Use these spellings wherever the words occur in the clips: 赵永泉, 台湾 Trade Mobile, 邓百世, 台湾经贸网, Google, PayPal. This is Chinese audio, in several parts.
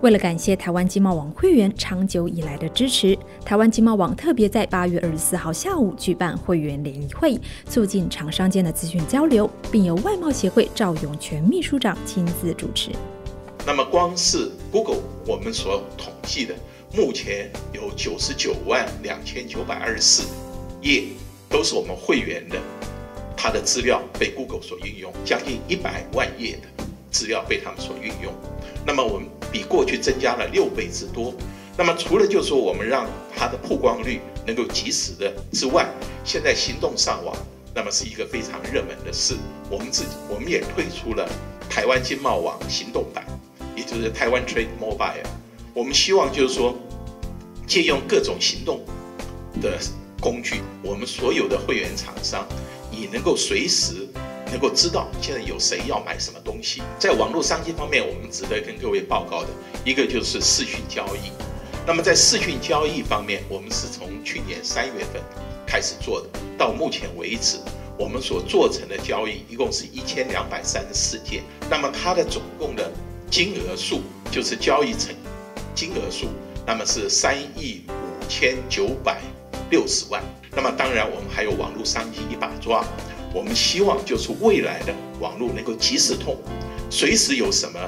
为了感谢台湾经贸网会员长久以来的支持，台湾经贸网特别在8月24号下午举办会员联谊会，促进厂商间的资讯交流，并由外贸协会赵永泉秘书长亲自主持。那么光是 Google 我们所统计的，目前有992924页都是我们会员的，它的资料被 Google 所运用，将近100万页的资料被他们所运用。那么我们比过去增加了6倍之多。那么除了就是说我们让它的曝光率能够及时的之外，现在行动上网那么是一个非常热门的事。我们也推出了台湾经贸网行动版，也就是台湾 Trade Mobile。我们希望就是说借用各种行动的工具，我们所有的会员厂商你能够随时能够知道现在有谁要买什么东西。在网络商机方面，我们值得跟各位报告的一个就是视讯交易。那么在视讯交易方面，我们是从去年3月份开始做的，到目前为止我们所做成的交易一共是1234件。那么它的总共的金额数就是交易成金额数，那么是35960万。那么当然我们还有网络商机一把抓，我们希望就是未来的网络能够及时通，随时有什么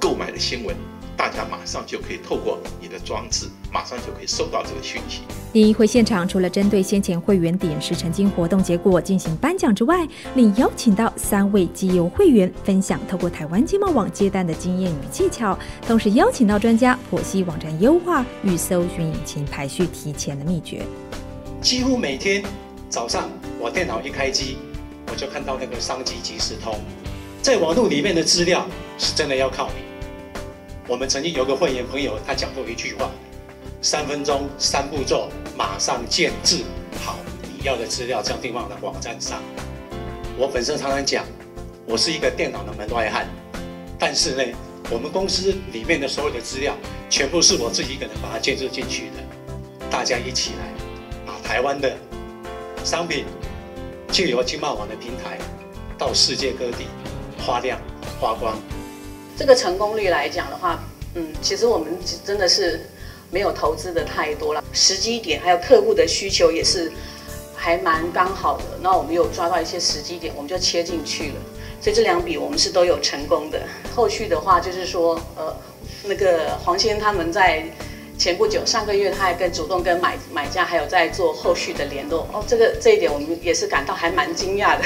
购买的新闻，大家马上就可以透过你的装置马上就可以收到这个讯息。联谊会现场除了针对先前会员点石成金活动结果进行颁奖之外，另邀请到3位基友会员分享透过台湾经贸网接单的经验与技巧，同时邀请到专家剖析网站优化与搜寻引擎排序提前的秘诀。几乎每天早上我电脑一开机，我就看到那个商机即时通。在网络里面的资料是真的要靠你。我们曾经有个会员朋友，他讲过一句话：3分钟3步骤，马上建置好你要的资料，将定放在网站上。我本身常常讲，我是一个电脑的门外汉，但是呢，我们公司里面的所有的资料，全部是我自己一个人把它建置进去的。大家一起来，把台湾的商品借由经贸网的平台到世界各地发亮发光。这个成功率来讲的话，其实我们真的是没有投资的太多了，时机点还有客户的需求也是还蛮刚好的。那我们有抓到一些时机点，我们就切进去了，所以这2笔我们是都有成功的。后续的话就是说，那个黄先生他们在前不久上个月他还主动跟买家还有在做后续的联络哦，这一点我们也是感到还蛮惊讶的，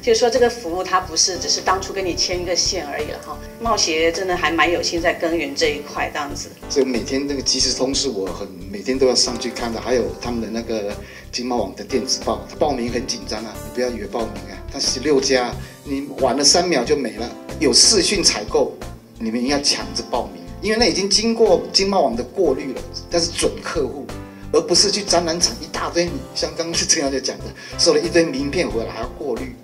就是说这个服务它不是只是当初跟你牵一个线而已了哈。贸协真的还蛮有心在耕耘这一块，这样子。这每天那个即时通是我每天都要上去看的，还有他们的那个经贸网的电子报，报名很紧张啊，你不要以为报名啊，它16家，你晚了3秒就没了。有视讯采购，你们要抢着报名。因为那已经经过经贸网的过滤了，但是准客户，而不是去展览场一大堆，像刚刚陈小姐讲的，收了一堆名片回来还要过滤，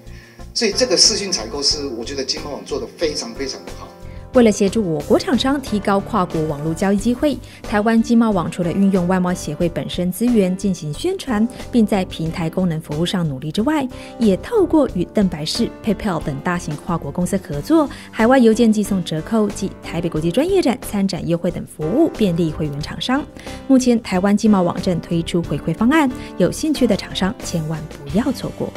所以这个视讯采购是我觉得经贸网做得非常非常的好。为了协助我国厂商提高跨国网络交易机会，台湾经贸网除了运用外贸协会本身资源进行宣传，并在平台功能服务上努力之外，也透过与邓百世、PayPal 等大型跨国公司合作，海外邮件寄送折扣及台北国际专业展参展优惠等服务，便利会员厂商。目前台湾经贸网正推出回馈方案，有兴趣的厂商千万不要错过。